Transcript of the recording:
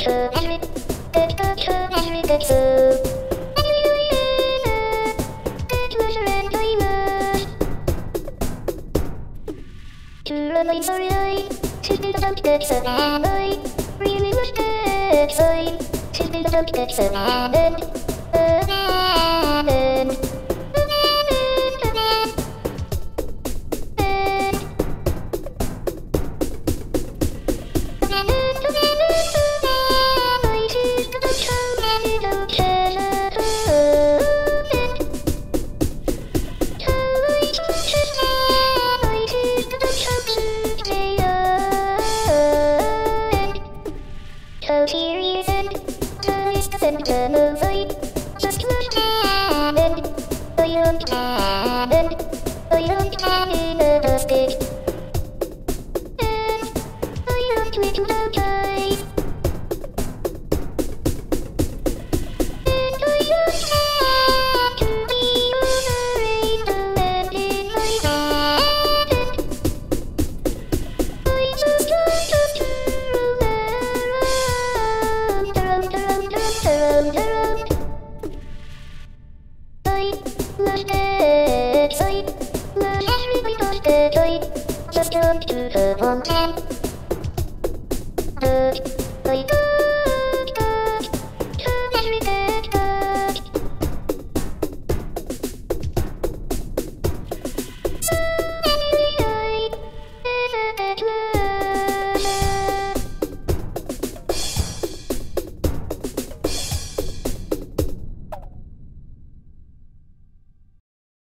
Just don't do the one time.